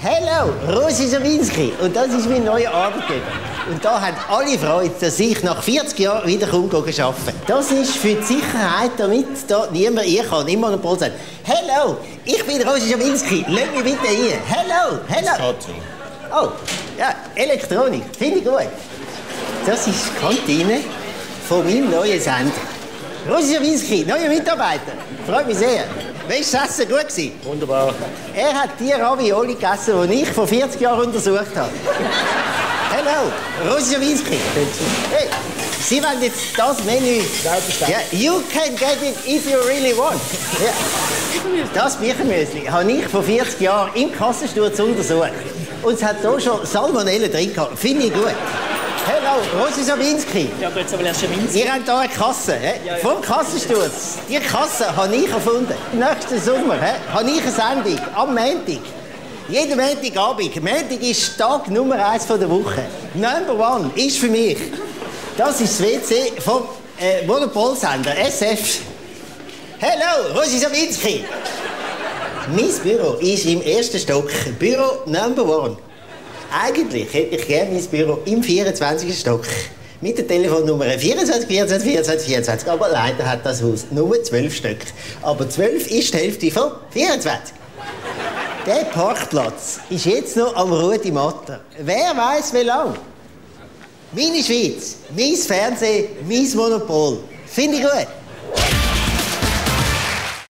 Hallo, Rosi Sabinski. Und das ist mein neuer Arbeitgeber. Und da haben alle Freude, dass ich nach 40 Jahren wieder arbeiten kann. Das ist für die Sicherheit, damit da niemand rein kann. Immer ein Pol sein. Hallo, ich bin Rosi Sabinski. Lass mich bitte rein. Hallo, hallo. Oh, ja, Elektronik. Finde ich gut. Das ist die Kantine von meinem neuen Sender. Rosi Sabinski, neuer Mitarbeiter. Freut mich sehr. Weißt du, das Essen war gut? Wunderbar. Er hat die Ravioli gegessen, die ich vor 40 Jahren untersucht habe. Hallo, Rosi Sabinski. Hey, Sie wollen jetzt das Menü? Ja, you can get it if you really want. Ja. Das Birchermüesli habe ich vor 40 Jahren im Kassensturz untersucht. Und es hat hier schon Salmonellen drin gehabt. Finde ich gut. Hallo, Rosi Sabinski. Ja, gut, aber Herr Schawinski. Ihr habt hier eine Kasse, ja, ja. Vom Kassensturz. Die Kasse habe ich erfunden. Nächsten Sommer habe ich eine Sendung am Montag. Jeden Montagabend. Montag ist Tag Nummer 1 der Woche. Number one ist für mich. Das ist das WC vom Monopolsender SF. Hallo, Rosi Sabinski. Mein Büro ist im ersten Stock. Büro Number one. Eigentlich hätte ich gerne mein Büro im 24. Stock. Mit der Telefonnummer 24 24 24 24. Aber leider hat das Haus nur 12 Stück. Aber 12 ist die Hälfte von 24. Der Parkplatz ist jetzt noch am Ruedi Matter. Wer weiß wie lang? Meine Schweiz, mein Fernsehen, mein Monopol. Finde ich gut.